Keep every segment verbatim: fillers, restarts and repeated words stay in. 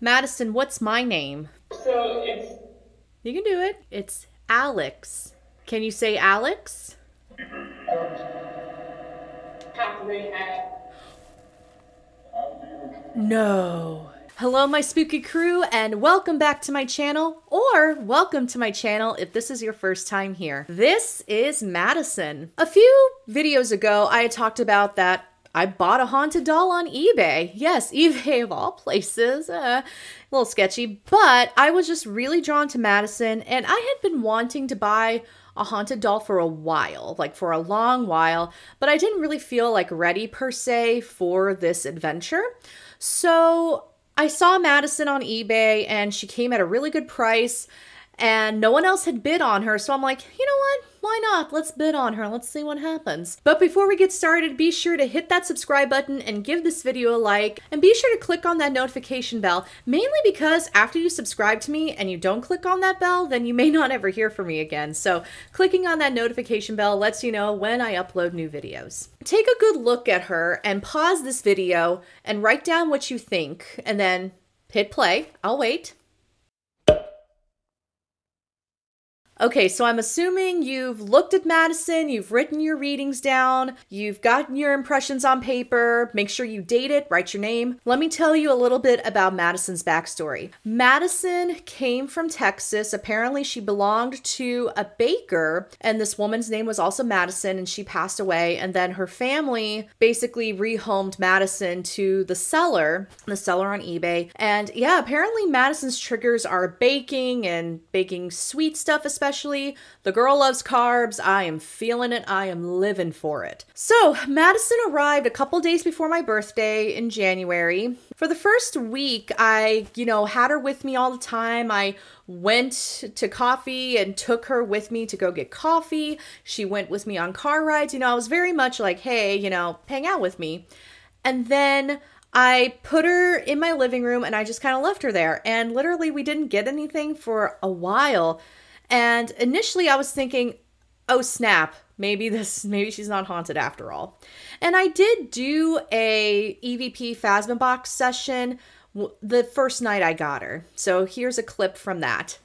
Madison, what's my name? So it's... You can do it. It's Alex. Can you say Alex? No. Hello, my spooky crew, and welcome back to my channel, or welcome to my channel if this is your first time here. This is Madison. A few videos ago, I had talked about that I bought a haunted doll on eBay. Yes, eBay of all places. Uh, a little sketchy, but I was just really drawn to Madison, and I had been wanting to buy a haunted doll for a while, like for a long while, but I didn't really feel like ready per se for this adventure. So I saw Madison on eBay, and she came at a really good price, and no one else had bid on her, so I'm like, you know what? Why not? Let's bid on her. Let's see what happens. But before we get started, be sure to hit that subscribe button and give this video a like, and be sure to click on that notification bell, mainly because after you subscribe to me and you don't click on that bell, then you may not ever hear from me again. So clicking on that notification bell lets you know when I upload new videos. Take a good look at her and pause this video and write down what you think, and then hit play. I'll wait. Okay, so I'm assuming you've looked at Madison, you've written your readings down, you've gotten your impressions on paper, make sure you date it, write your name. Let me tell you a little bit about Madison's backstory. Madison came from Texas. Apparently she belonged to a baker, and this woman's name was also Madison, and she passed away, and then her family basically rehomed Madison to the cellar, the cellar on eBay. And yeah, apparently Madison's triggers are baking and baking sweet stuff, especially. Especially the girl loves carbs. I am feeling it. I am living for it. So Madison arrived a couple days before my birthday in January. For the first week, I, you know, had her with me all the time. I went to coffee and took her with me to go get coffee. She went with me on car rides. You know, I was very much like, hey, you know, hang out with me. And then I put her in my living room and I just kind of left her there. And literally we didn't get anything for a while. And initially I was thinking, oh snap, maybe this, maybe she's not haunted after all. And I did do a E V P PhasmaBox session the first night I got her. So here's a clip from that.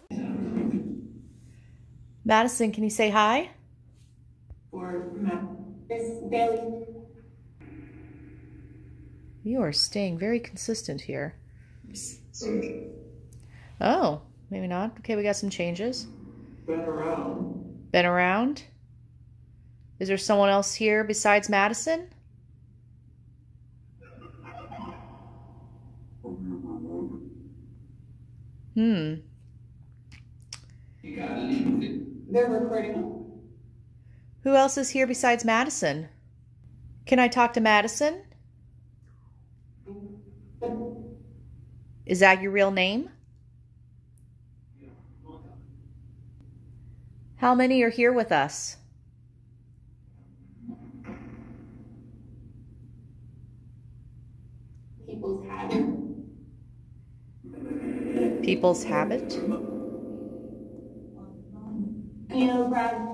Madison, can you say hi? Or Madison. You are staying very consistent here. Oh, maybe not. Okay, we got some changes. Been around. Been around? Is there someone else here besides Madison? Hmm. You gotta leave it. They're recording. Who else is here besides Madison? Can I talk to Madison? Is that your real name? How many are here with us? People's habit. People's habit? You know, Brad.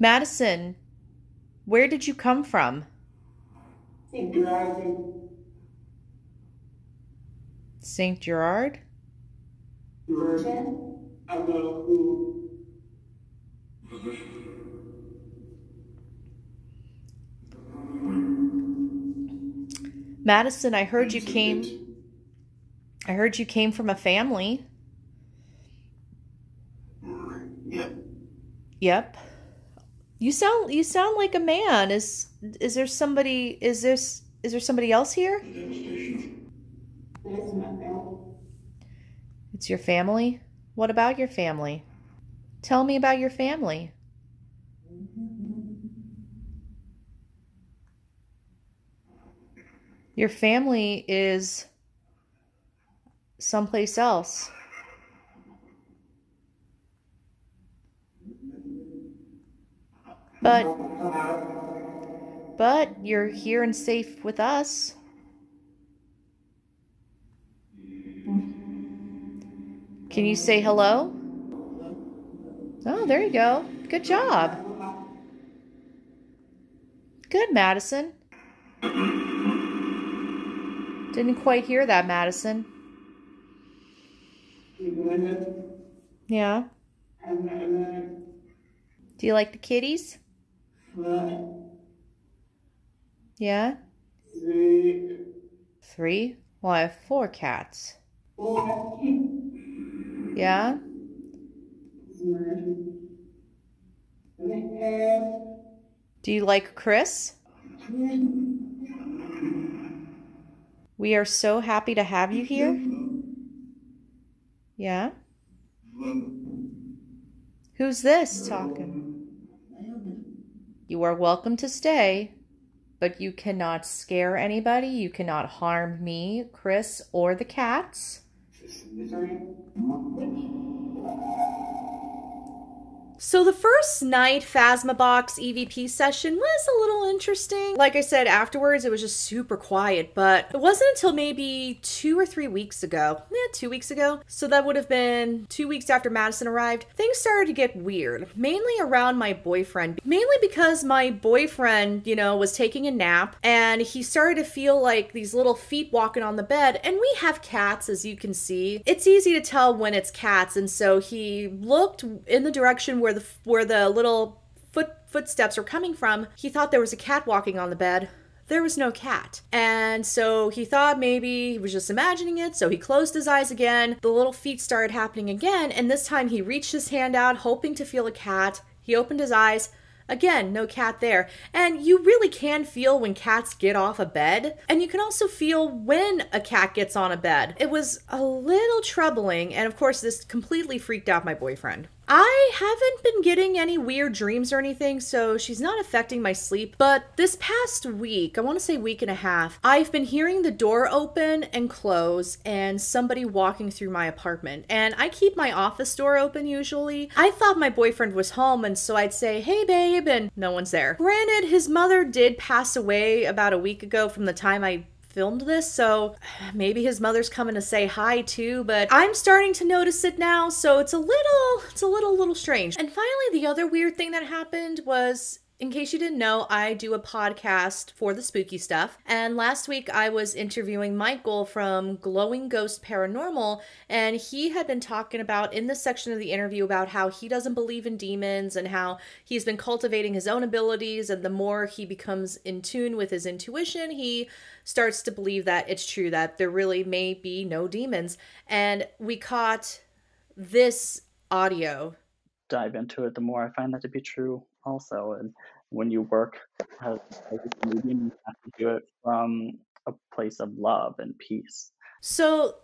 Madison, where did you come from? Saint Gerard? Madison, I heard you came I heard you came from a family. Yep. Yep. You sound you sound like a man. Is is there somebody is this is there somebody else here? It's your family? What about your family? Tell me about your family. Your family is someplace else. But, but you're here and safe with us. Can you say hello? Oh, there you go. Good job. Good, Madison. Didn't quite hear that, Madison. Yeah. Do you like the kitties? Yeah? Three? Well, I have four cats. Yeah? Do you like Chris? We are so happy to have you here. Yeah? Who's this talking? You are welcome to stay, but you cannot scare anybody. You cannot harm me, Chris, or the cats. So the first night PhasmaBox E V P session was a little interesting. Like I said, afterwards it was just super quiet, but it wasn't until maybe two or three weeks ago. Yeah, two weeks ago. So that would have been two weeks after Madison arrived. Things started to get weird, mainly around my boyfriend. Mainly because my boyfriend, you know, was taking a nap and he started to feel like these little feet walking on the bed. And we have cats, as you can see. It's easy to tell when it's cats. And so he looked in the direction where Where the, where the little foot footsteps were coming from. He thought there was a cat walking on the bed. There was no cat. And so he thought maybe he was just imagining it. So he closed his eyes again. The little feet started happening again. And this time he reached his hand out, hoping to feel a cat. He opened his eyes. Again, no cat there. And you really can feel when cats get off a bed. And you can also feel when a cat gets on a bed. It was a little troubling. And of course, this completely freaked out my boyfriend. I haven't been getting any weird dreams or anything, so she's not affecting my sleep. But this past week, I want to say week and a half, I've been hearing the door open and close and somebody walking through my apartment. And I keep my office door open usually. I thought my boyfriend was home, and so I'd say, "Hey babe," and no one's there. Granted, his mother did pass away about a week ago from the time I filmed this, so maybe his mother's coming to say hi too, but I'm starting to notice it now, so it's a little, it's a little, little strange. And finally, the other weird thing that happened was, in case you didn't know, I do a podcast for the spooky stuff. And last week I was interviewing Michael from Glowing Ghost Paranormal, and he had been talking about in this section of the interview about how he doesn't believe in demons and how he's been cultivating his own abilities, and the more he becomes in tune with his intuition, he starts to believe that it's true, that there really may be no demons. And we caught this audio. Dive into it, the more I find that to be true. Also, and when you work as a comedian, you have to do it from a place of love and peace. So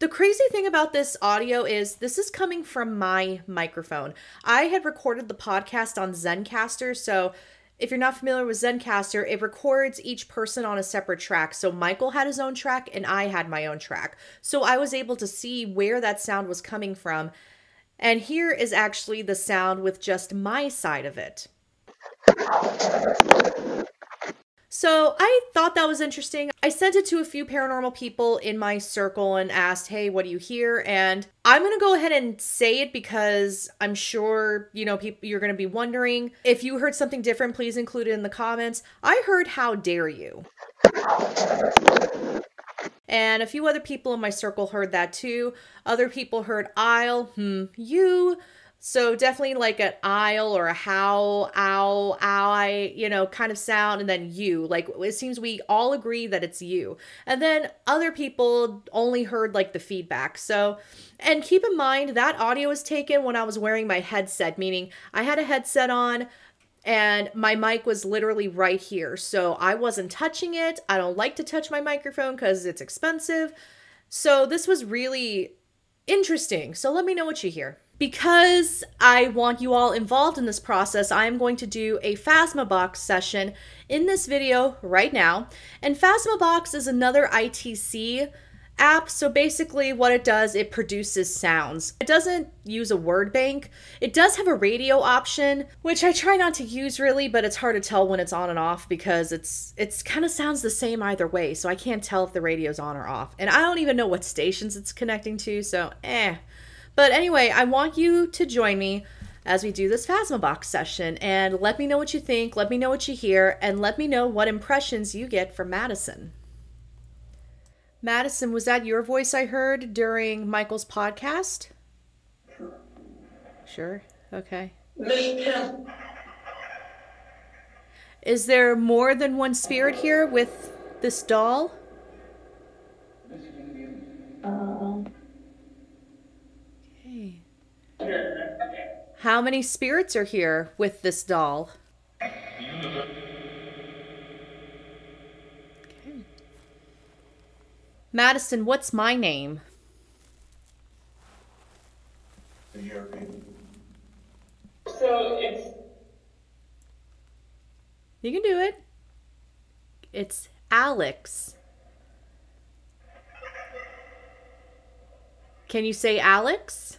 the crazy thing about this audio is this is coming from my microphone. I had recorded the podcast on Zencaster. So if you're not familiar with Zencaster, it records each person on a separate track. So Michael had his own track and I had my own track. So I was able to see where that sound was coming from. And here is actually the sound with just my side of it. So I thought that was interesting. I sent it to a few paranormal people in my circle and asked, "Hey, what do you hear?" And I'm going to go ahead and say it because I'm sure, you know, people, you're going to be wondering. If you heard something different, please include it in the comments. I heard, "How dare you?" And a few other people in my circle heard that too. Other people heard "I'll," "hmm," "you." So definitely like an "I'll" or a "how," "ow," "I," you know, kind of sound. And then "you," like it seems we all agree that it's "you." And then other people only heard like the feedback. So, and keep in mind that audio was taken when I was wearing my headset, meaning I had a headset on. And my mic was literally right here. So I wasn't touching it. I don't like to touch my microphone because it's expensive. So this was really interesting. So let me know what you hear. Because I want you all involved in this process, I am going to do a PhasmaBox session in this video right now. And PhasmaBox is another I T C app. So basically what it does, it produces sounds. It doesn't use a word bank. It does have a radio option, which I try not to use really, but it's hard to tell when it's on and off because it's it's kind of sounds the same either way. So I can't tell if the radio's on or off. And I don't even know what stations it's connecting to, so eh. But anyway, I want you to join me as we do this PhasmaBox session, and let me know what you think, let me know what you hear, and let me know what impressions you get from Madison. Madison, was that your voice I heard during Michael's podcast? Sure. Okay. Is there more than one spirit here with this doll? Okay. How many spirits are here with this doll? Okay. Madison, what's my name? So it's... You can do it. It's Alex. Can you say Alex?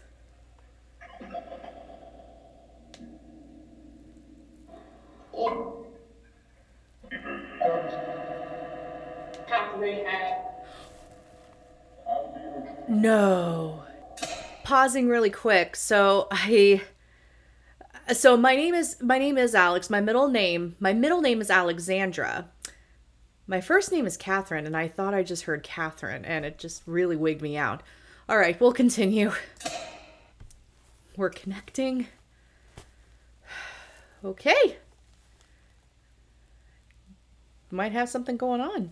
No. Pausing really quick, so I... So my name is my name is Alex. My middle name, my middle name is Alexandra. My first name is Catherine, and I thought I just heard Catherine, and it just really wigged me out. All right, we'll continue. We're connecting. Okay. Might have something going on.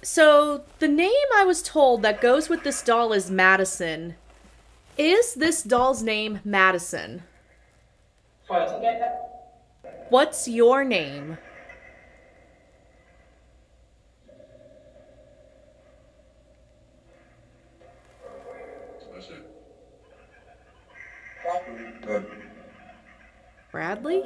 So the name I was told that goes with this doll is Madison. Is this doll's name Madison? What's your name? Bradley?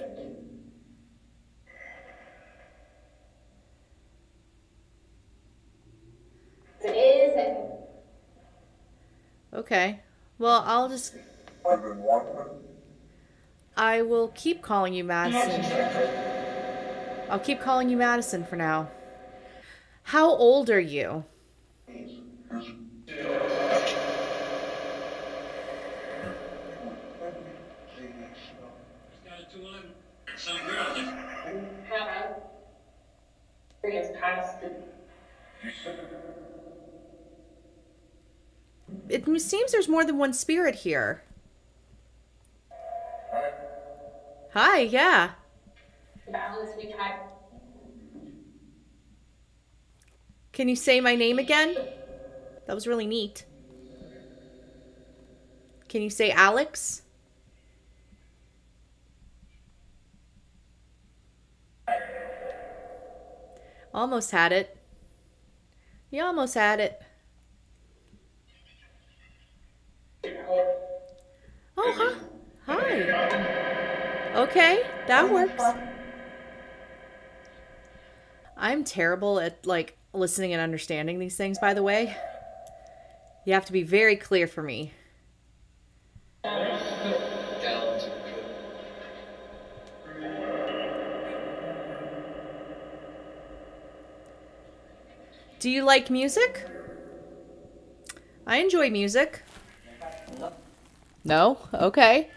Okay. Well, I'll just... I will keep calling you Madison. I'll keep calling you Madison for now. How old are you? It seems there's more than one spirit here. Hi, yeah. Can you say my name again? That was really neat. Can you say Alex? Almost had it. You almost had it. Oh, hi. Hi. Okay, that works. I'm terrible at, like, listening and understanding these things, by the way. You have to be very clear for me. Do you like music? I enjoy music. No? Okay.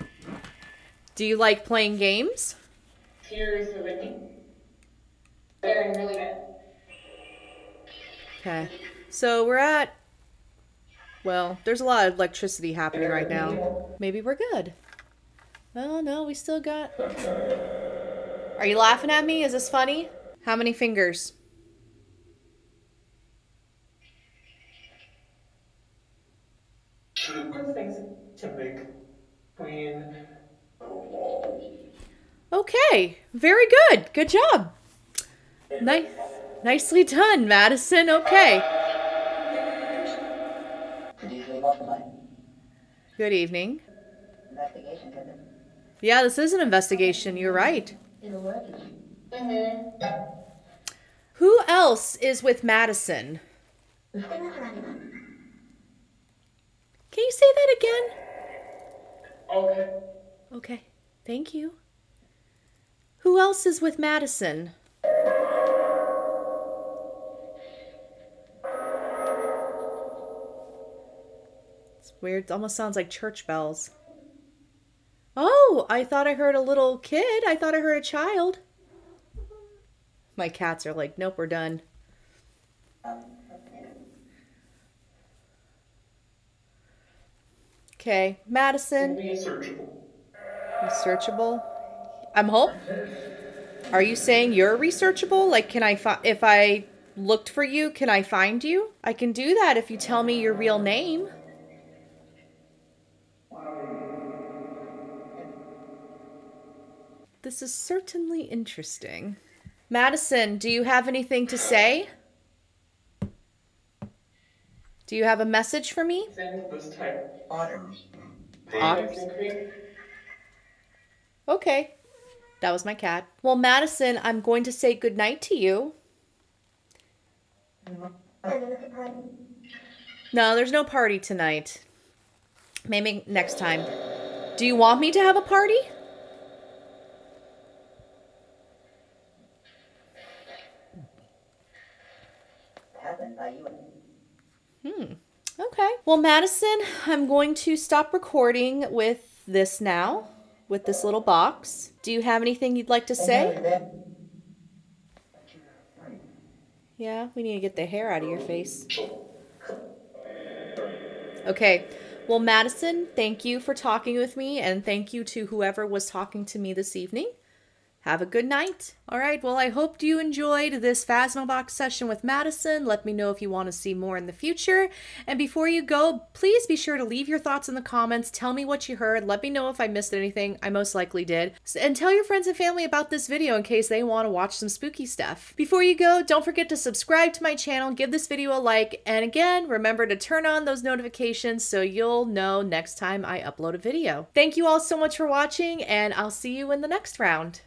Do you like playing games? Okay. So we're at... Well, there's a lot of electricity happening right now. Maybe we're good. Well, no, we still got... Are you laughing at me? Is this funny? How many fingers? Okay, very good. Good job. Nice, nicely done, Madison. Okay. Good evening. Yeah, this is an investigation. You're right. Who else is with Madison? Can you say that again? Okay. Okay. Thank you. Who else is with Madison? It's weird. It almost sounds like church bells. Oh, I thought I heard a little kid. I thought I heard a child. My cats are like, nope, we're done. Okay, Madison. Researchable. Researchable. I'm hope. Are you saying you're researchable? Like, can I fi- if I looked for you, can I find you? I can do that if you tell me your real name. This is certainly interesting. Madison, do you have anything to say? Do you have a message for me? Otters. Otters. Okay. That was my cat. Well, Madison, I'm going to say goodnight to you. No, there's no party tonight. Maybe next time. Do you want me to have a party? Hmm. Okay. Well, Madison, I'm going to stop recording with this now, with this little box. Do you have anything you'd like to say? Yeah, we need to get the hair out of your face. Okay. Well, Madison, thank you for talking with me, and thank you to whoever was talking to me this evening. Have a good night. All right, well, I hope you enjoyed this PhasmaBox session with Madison. Let me know if you want to see more in the future. And before you go, please be sure to leave your thoughts in the comments. Tell me what you heard. Let me know if I missed anything. I most likely did. And tell your friends and family about this video in case they want to watch some spooky stuff. Before you go, don't forget to subscribe to my channel. Give this video a like. And again, remember to turn on those notifications so you'll know next time I upload a video. Thank you all so much for watching, and I'll see you in the next round.